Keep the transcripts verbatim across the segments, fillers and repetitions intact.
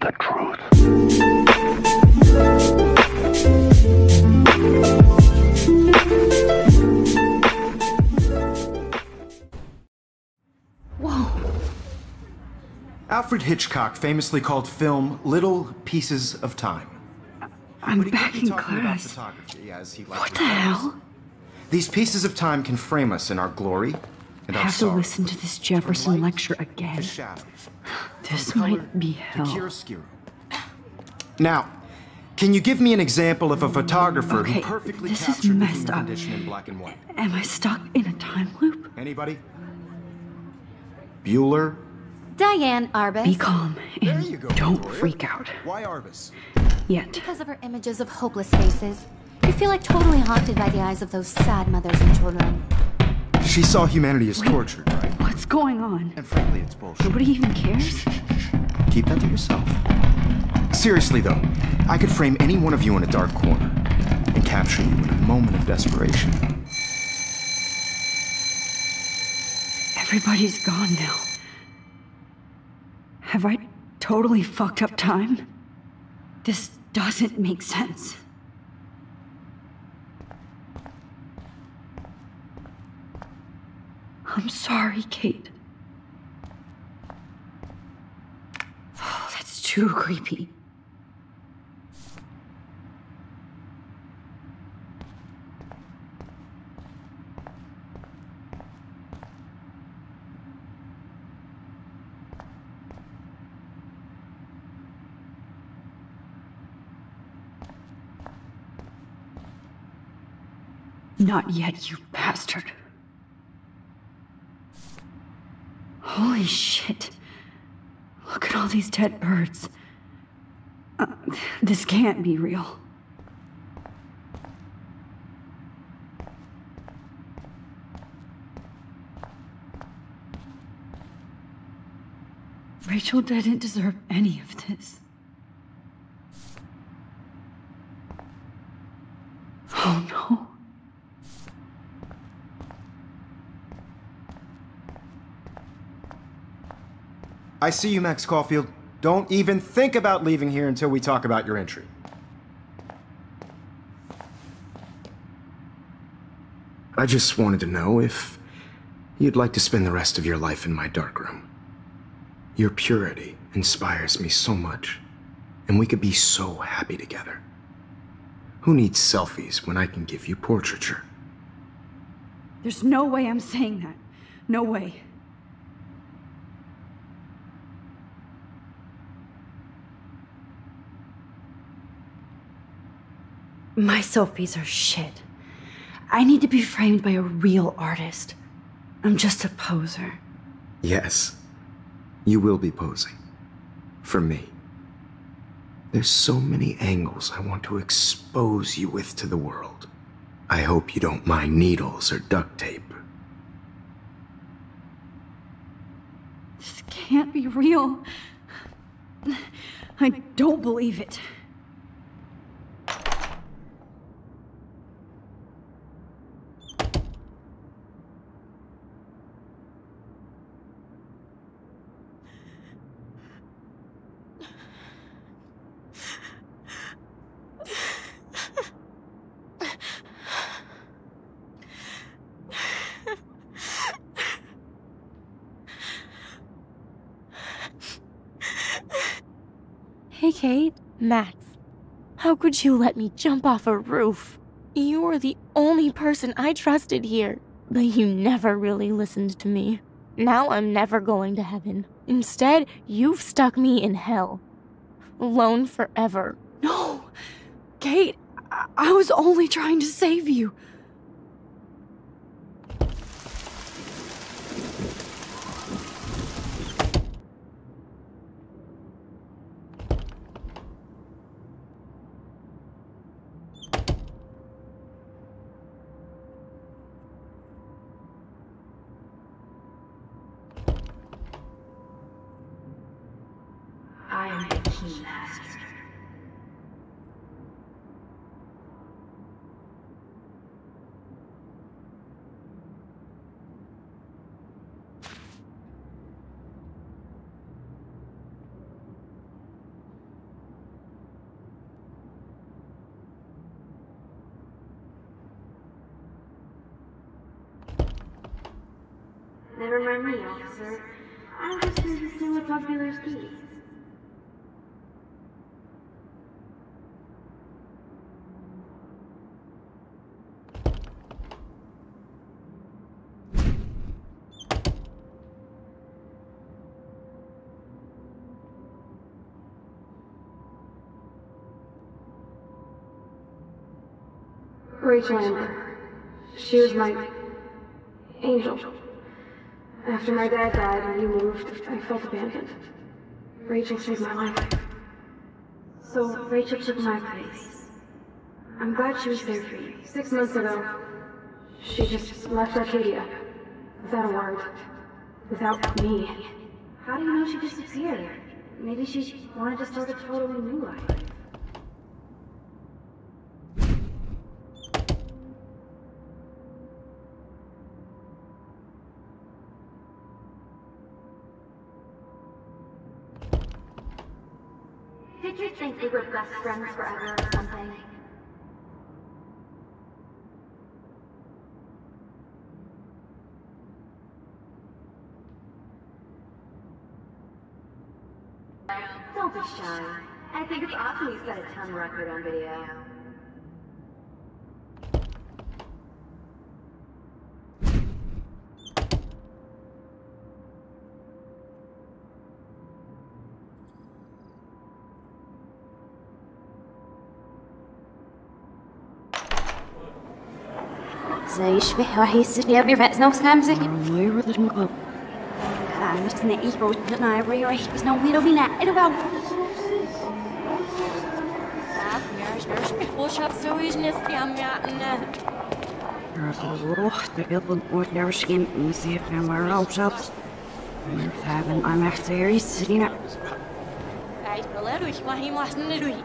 the truth. Whoa. Alfred Hitchcock famously called film little pieces of time. I'm back in class. What the hell? These pieces of time can frame us in our glory and our sorrow. I have to listen to this Jefferson lecture again. This might be hell. Now, can you give me an example of a photographer who perfectly captured the human condition in black and white? Am I stuck in a time loop? Anybody? Bueller? Diane Arbus. Be calm and don't freak out. Why Arbus? Yet. Because of her images of hopeless faces, you feel like totally haunted by the eyes of those sad mothers and children. She saw humanity as Wait, tortured, right? What's going on? And frankly, it's bullshit. Nobody even cares? Keep that to yourself. Seriously, though, I could frame any one of you in a dark corner and capture you in a moment of desperation. Everybody's gone now. Have I totally fucked up time? This doesn't make sense. I'm sorry, Kate. Oh, that's too creepy. Not yet, you bastard. Holy shit. Look at all these dead birds. Uh, this can't be real. Rachel didn't deserve any of this. Oh no. I see you, Max Caulfield. Don't even think about leaving here until we talk about your entry. I just wanted to know if you'd like to spend the rest of your life in my darkroom. Your purity inspires me so much, and we could be so happy together. Who needs selfies when I can give you portraiture? There's no way I'm saying that. No way. My selfies are shit. I need to be framed by a real artist. I'm just a poser. Yes, you will be posing. For me. There's so many angles I want to expose you with to the world. I hope you don't mind needles or duct tape. This can't be real. I don't believe it. Hey, Kate. Max, how could you let me jump off a roof? You were the only person I trusted here, but you never really listened to me. Now I'm never going to heaven. Instead, you've stuck me in hell. Alone forever. No! Kate, I, I was only trying to save you. Never mind me, officer. I'm just here to see what bugbears be. Rachel Amber. She was my angel. After my dad died and he moved, I felt abandoned. Rachel saved my life. So Rachel took my place. I'm glad she was there for you. Six months ago, she just left Arcadia. Without a word. Without me. How do you know she disappeared? Maybe she wanted to start a totally new life. They were best friends forever or something. Don't be shy. I think it's awesome you set a ton record on video. يشبه رئيس اليابي رأسنا وسامسك. الله يرضى منكم. أنا مستني إيكو جنا يبغي رئيس بس نومي ربينا إدوار. وش أبسويش نسي أم يعنى؟ روح تقبل وتعرش كم مسير مرة وشاب. مرتاحين أنا احتري سرينا. عيد بلادوش ما هي محسن لوي.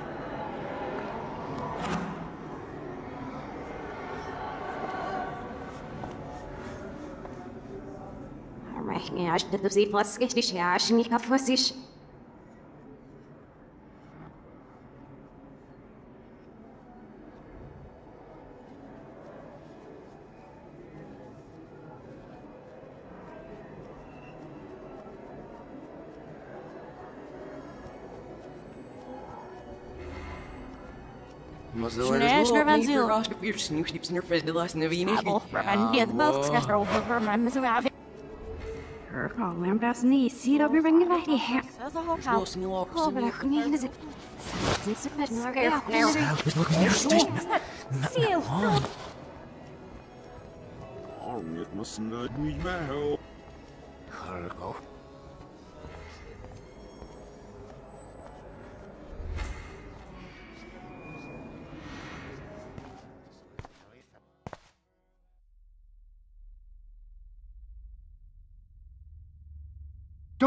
Ja, ich bin sie fast richtig her, ich nicht auf sich. Schnell, schnell, wenn sie rauscht, wir sind nicht in der Feste lassen, wie nicht. Wenn wir das Wasser aufwärmen, müssen wir Oh, I'm about to see up your ring right here. Oh, but I couldn't use it. It's a bit more careful. It's looking at your station. Seal. Oh, it must not be my help. Cargo.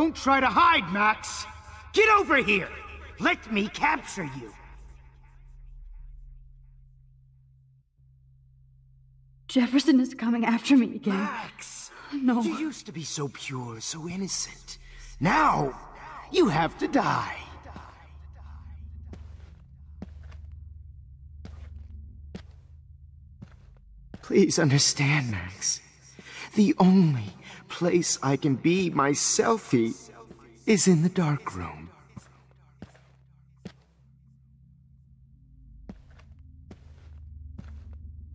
Don't try to hide, Max! Get over here! Let me capture you! Jefferson is coming after me again. Max! No. You used to be so pure, so innocent. Now, you have to die. Please understand, Max. The only place I can be my selfie is in the dark room.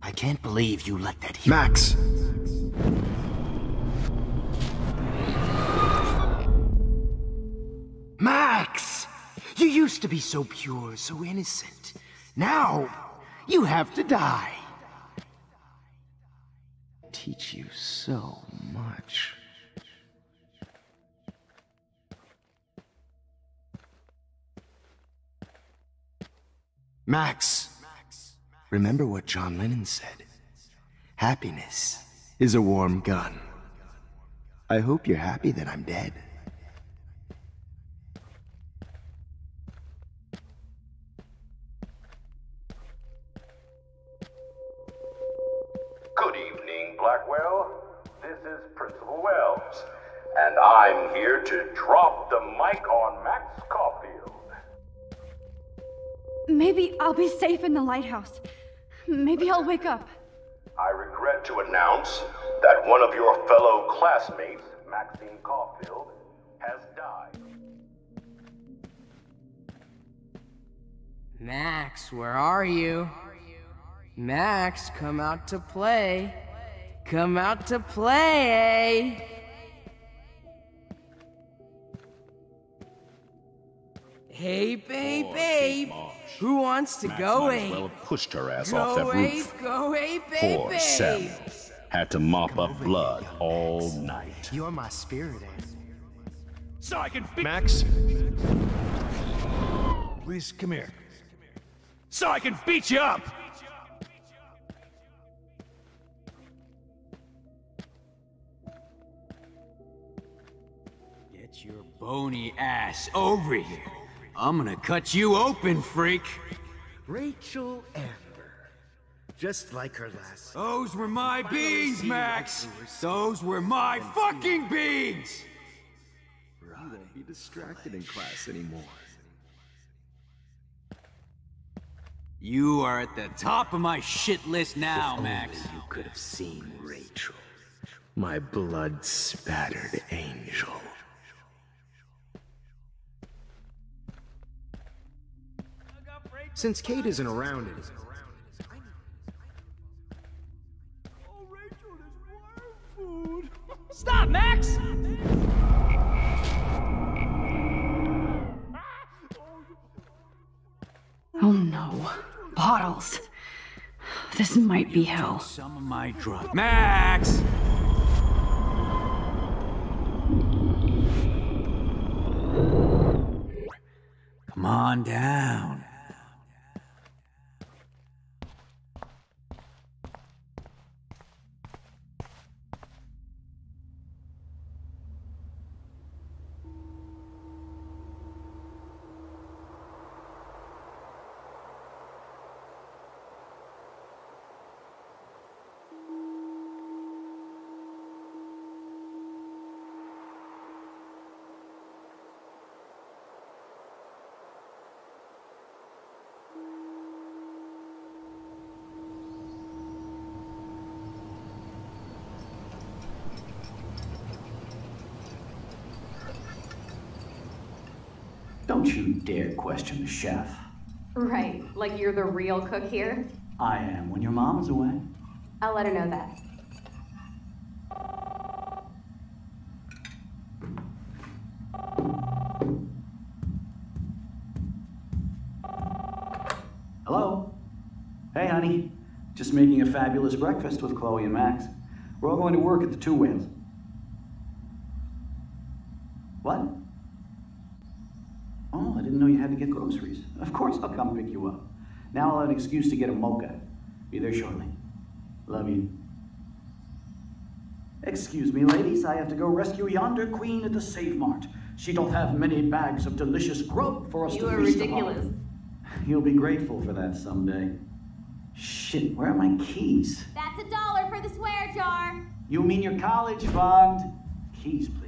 I can't believe you let that hear. Max! Max! You used to be so pure, so innocent. Now, you have to die. Teach you so much. Max, remember what John Lennon said. Happiness is a warm gun. I hope you're happy that I'm dead. Good evening, Blackwell. This is Principal Wells, and I'm here to drop the mic on Max Caulfield. Maybe I'll be safe in the lighthouse. Maybe I'll wake up. I regret to announce that one of your fellow classmates Maxine Caulfield, has died. Max, where are you? Max, come out to play. Come out to play! Hey, babe, babe! Who wants to Max go, Abe? Well pushed her ass go off that roof. Abe, go, Abe, babe, Poor babe. Samuel had to mop go up blood you, all night. You're my spirit, Abe. So I can fix Max, please come here. So I can beat you up. Get your bony ass over here. I'm gonna cut you open, freak! Rachel Amber. Just like her last... Those were my beans, Max! Those were my fucking beans! You won't be distracted in class anymore. You are at the top of my shit list now, Max. If only you could have seen Rachel. My blood-spattered angel. Since Kate isn't around, it isn't around. Oh, Rachel, there's food. Stop, Max! Oh no, bottles. This might be hell. Some of my drugs, Max. Come on down. Don't you dare question the chef. Right, like you're the real cook here? I am when your mom is away. I'll let her know that. Hello? Hey, honey. Just making a fabulous breakfast with Chloe and Max. We're all going to work at the Two Winds. What? Know you had to get groceries. Of course I'll come pick you up. Now I'll have an excuse to get a mocha. Be there shortly. Love you. Excuse me, ladies. I have to go rescue yonder queen at the Save Mart. She don't have many bags of delicious grub for us to feast upon. You are ridiculous. You'll be grateful for that someday. Shit, where are my keys? That's a dollar for the swear jar. You mean your college fund? Keys, please.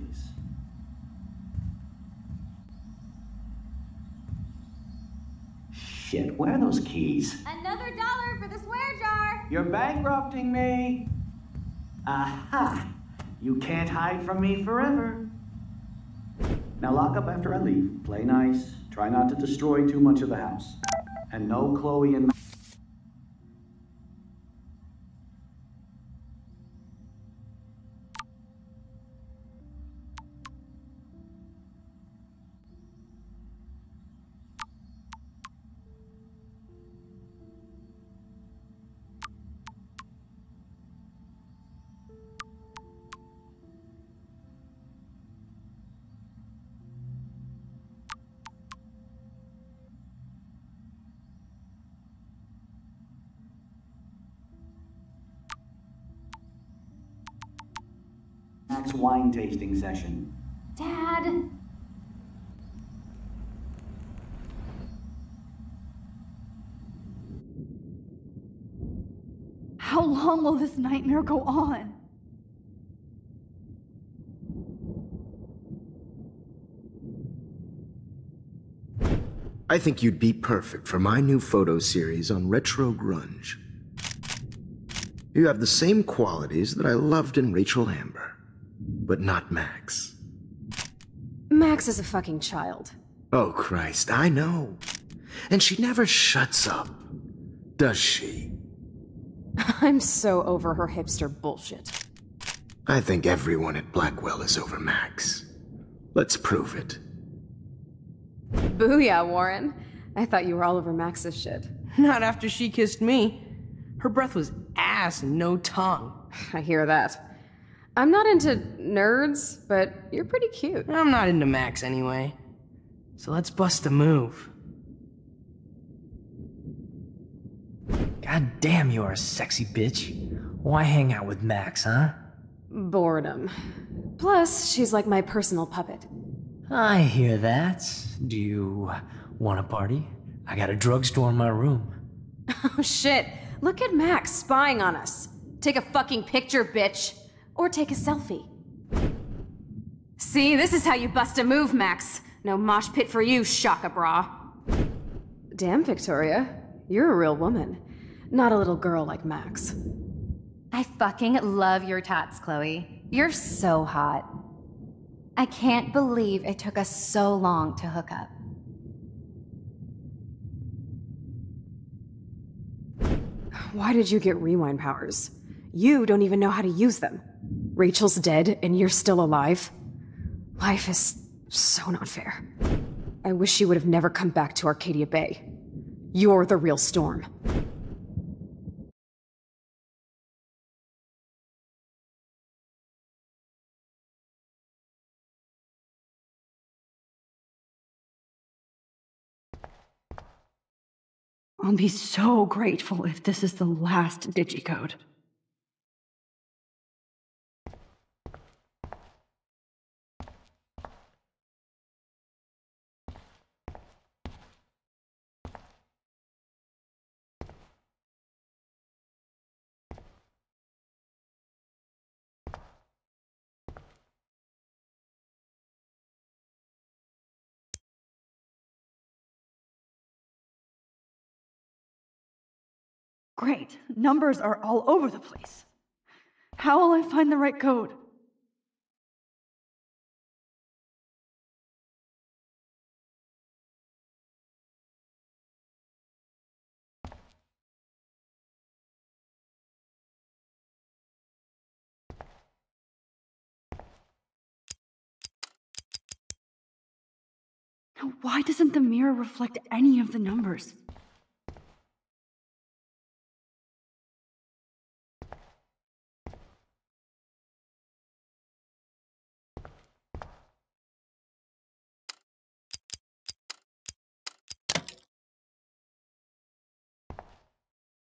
Shit, where are those keys? Another dollar for the swear jar! You're bankrupting me! Aha! You can't hide from me forever! Now lock up after I leave. Play nice. Try not to destroy too much of the house. And no Chloe and... wine tasting session. Dad! How long will this nightmare go on? I think you'd be perfect for my new photo series on retro grunge. You have the same qualities that I loved in Rachel Amber. but not Max. Max is a fucking child. Oh, Christ, I know. And she never shuts up, does she? I'm so over her hipster bullshit. I think everyone at Blackwell is over Max. Let's prove it. Booyah, Warren. I thought you were all over Max's shit. Not after she kissed me. Her breath was ass and no tongue. I hear that. I'm not into nerds, but you're pretty cute. I'm not into Max anyway. So let's bust a move. God damn, you are a sexy bitch. Why hang out with Max, huh? Boredom. Plus, she's like my personal puppet. I hear that. Do you want a party? I got a drugstore in my room. Oh shit, look at Max spying on us. Take a fucking picture, bitch. Or take a selfie. See, this is how you bust a move, Max. No mosh pit for you, shaka-bra. Damn, Victoria. You're a real woman. Not a little girl like Max. I fucking love your tats, Chloe. You're so hot. I can't believe it took us so long to hook up. Why did you get rewind powers? You don't even know how to use them. Rachel's dead, and you're still alive. Life is so not fair. I wish she would have never come back to Arcadia Bay. You're the real storm. I'll be so grateful if this is the last digicode. Great. Numbers are all over the place. How will I find the right code? Now, why doesn't the mirror reflect any of the numbers?